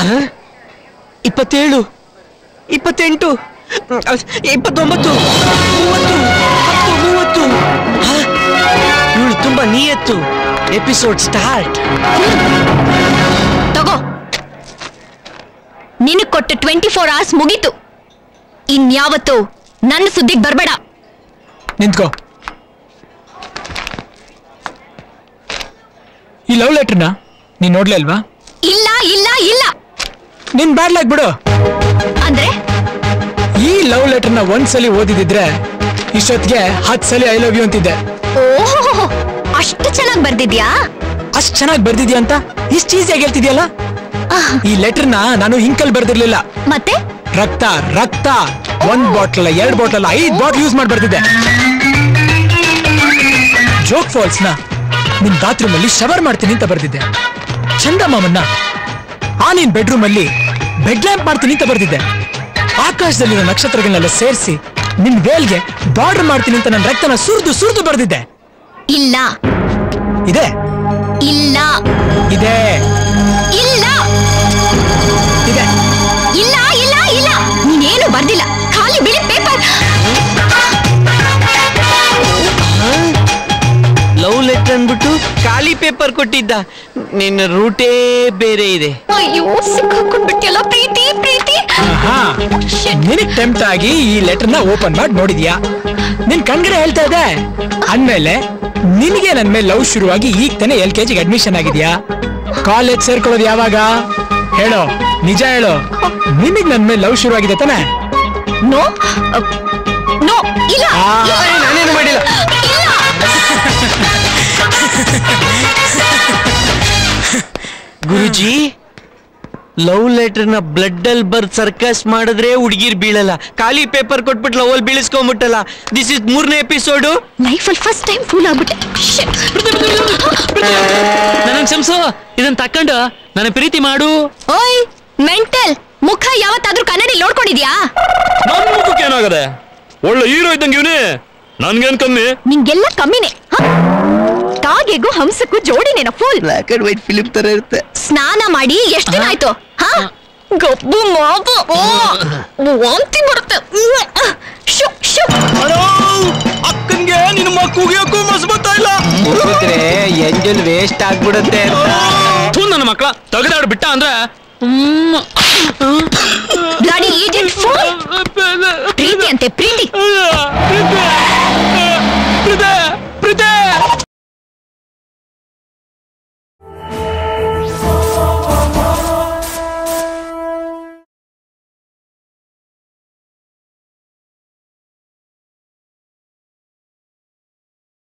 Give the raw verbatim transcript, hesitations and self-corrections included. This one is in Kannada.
अरे इपत्तेरु इपत्तेंटु इपत्तोंबत्तु मूवत्तु हाँ इवळु तुम्बा नियत्तु एपिसोड स्टार्ट तगो निन कोट्ट ट्वेंटी फोर hours मुगीतु इन्यावत्तु नन्न सुद्दिगे बरबेड निंत्को ಈ ಲವ್ ಲೆಟರ್ ನಾ ನೀ ನೋಡ್ಲೇ ಅಲ್ವಾ ಇಲ್ಲ ಇಲ್ಲ ಇಲ್ಲ ನಿನ್ ಬಾಡ್ಲಾಗ್ ಬಿಡು ಅಂದ್ರೆ ಈ ಲವ್ ಲೆಟರ್ ನಾ ಒಂದ್ಸಲಿ ಓದಿದಿದ್ರೆ ಇಷ್ಟೊತ್ತಿಗೆ ಹತ್ತು ಸಲ ಐ ಲವ್ ಯು ಅಂತಿದ್ದೆ ಓಹೋ ಅಷ್ಟು ಚೆನ್ನಾಗಿ ಬರ್ದಿದ್ಯಾ ಅಷ್ಟು ಚೆನ್ನಾಗಿ ಬರ್ದಿದ್ಯಾ ಅಂತ ಇಷ್ಟು ಈಜಿಯಾಗಿ ಹೇಳ್ತಿದ್ಯಲ್ಲ ಈ ಲೆಟರ್ ನಾ ನಾನು ಹಿಂಕಲ್ ಬರ್ದಿರಲಿಲ್ಲ ಮತ್ತೆ ರಕ್ತ ರಕ್ತ ಒಂದು ಬಾಟಲ್ ಎರಡು ಬಾಟಲ್ ಐದು ಬಾಟಲ್ ಯೂಸ್ ಮಾಡಿ ಬರ್ತಿದ್ದೆ ಜೋಕ್ ಫಾಲ್ಸ್ ನಾ ನಿನ್ ಬಾತ್ರೂಮ್ ಅಲ್ಲಿ ಶವರ್ ಮಾಡ್ತೀನಿ ಅಂತ ಬರ್ತಿದ್ದೆ ಚಂದಮಾಮನ್ನ ಆ ನಿನ್ ಬೆಡ್ರೂಮ್ ಅಲ್ಲಿ ಬೆಡ್ ಲ್ಯಾಂಪ್ ಮಾಡ್ತೀನಿ ಅಂತ ಬರ್ತಿದ್ದೆ ಆಕಾಶದಲ್ಲಿರೋ ನಕ್ಷತ್ರಗಳನ್ನೆಲ್ಲ ಸೇರಿಸಿ ನಿನ್ ವೇಲ್ಗೆ ಬಾರ್ಡರ್ ಮಾಡ್ತೀನಿ ಅಂತ ನನ್ನ ರಕ್ತನ ಸುರಿದು ಸುರಿದು ಬರ್ತಿದ್ದೆ ಇಲ್ಲ ಇದೆ ಇಲ್ಲ ಇದೆ ಇಲ್ಲ ಇದೆ ಇಲ್ಲ ಇಲ್ಲ ಇಲ್ಲ ನೀನೇನು ಬರ್ದಿಲ್ಲ ಖಾಲಿ ಬಿಳಿ ಪೇಪರ್ ಲವ್ ಲೆಟರ್ ಅನ್ಬಿಟ್ಟು ಖಾಲಿ ಪೇಪರ್ ಕೊಟ್ಟಿದ್ದ ನಿನ್ನ ರೂಟೇ ಬೇರೆ ಇದೆ ನಿನಗ್ ಟೆಂಪ್ಟ್ ಆಗಿ ಈ ಲೆಟರ್ ನ ಓಪನ್ ಮಾಡಿ ನೋಡಿದ್ಯಾ ನಿನ್ ಕಣ್ಗಡೆ ಹೇಳ್ತಾ ಇದೆ ಅಂದ್ಮೇಲೆ ನಿನಗೆ ನನ್ ಮೇಲೆ ಲವ್ ಶುರುವಾಗಿ ಈಗ ತಾನೇ ಎಲ್ ಕೆ ಜಿಗೆ ಅಡ್ಮಿಷನ್ ಆಗಿದ್ಯಾ ಕಾಲೇಜ್ ಸೇರ್ಕೊಳ್ಳೋದು ಯಾವಾಗ ಹೇಳೋ ನಿಜ ಹೇಳೋ ನಿನಗ್ ನನ್ ಮೇಲೆ ಲವ್ ಶುರುವಾಗಿದೆ ತಾನೆ ನೋ ನೋ ಇಲ್ಲ ನಾನೇನು ಮಾಡಿಲ್ಲ ಗುರುಜಿ ಲವ್ ಲೆಟರ್ ನ ಬ್ಲಡ್ ಅಲ್ಲಿ ಬರ್ದು ಸರ್ಕಸ್ ಮಾಡಿದ್ರೆ ಹುಡುಗಿರ್ ಬೀಳಲ್ಲ ಖಾಲಿ ಪೇಪರ್ ಕೊಟ್ಬಿಟ್ಟು ಲವ್ ಅಲ್ಲಿ ಬೀಳಿಸ್ಕೊಂಡ್ಬಿಟ್ಟಲ್ಲ ದಿಸ್ ಇಸ್ ಮೂರನೇ ಎಪಿಸೋಡು ಲೈಫ್ ಅಲ್ಲಿ ಫಸ್ಟ್ ಟೈಮ್ ಫೂಲ್ ಆಗ್ಬಿಟ್ಟೆ ನನ್ನ ಕ್ಷಮಿಸು ಇದನ್ನ ತಕೊಂಡು ನನ್ನ ಪ್ರೀತಿ ಮಾಡು ಓಯ್ ಮೆಂಟಲ್ ಮುಖ ಯಾವತ್ತಾದ್ರೂ ಕನ್ನಡಿ ನೋಡ್ಕೊಂಡಿದ್ಯಾ ನನ್ನ ಮುಖಕ್ಕೆ ಏನಾಗದೆ ಒಳ್ಳೆ ಹೀರೋ ಇದ್ದಂಗೆ ಇವನೇ ನನ್ಗೇನ್ ಕಮ್ಮಿ ನಿಂಗೆಲ್ಲ ಕಮ್ಮಿನೇ ಕಾಗೆಗೂ ಹಂಸಕ್ಕೂ ಜೋಡಿನೇನ full black and white film ತರ ಇರುತ್ತೆ ಸ್ನಾನ ಮಾಡಿ ಎಷ್ಟು ದಿನ ಆಯ್ತು ಹಾ ಗಬ್ಬು ಮಾಬು ವಾಂತಿ ಬರುತ್ತೆ ಶುಪ್ ಶುಪ್ ಅಲೋ ಅಕ್ಕನ್ಗೆ ನಿನ್ನ ಮಕ್ಕುಗೆಗೂ ಮಸ್ಬತ್ತಾ ಇಲ್ಲ ಮುಗಿದ್ರೆ ಎಂಜಲ್ ವೇಸ್ಟ್ ಆಗ್ಬಿಡುತ್ತೆ ಅಂತ ಥೂ ನನ್ನ ಮಕ್ಕಳ ತಗದಾಡಿ ಬಿಟ್ಟ ಅಂದ್ರೆ ಬ್ಲಡಿ ಈಜೆಂಟ್ ಫುಲ್ ಪ್ರೀತಿ ಅಂತೆ ಪ್ರೀತಿ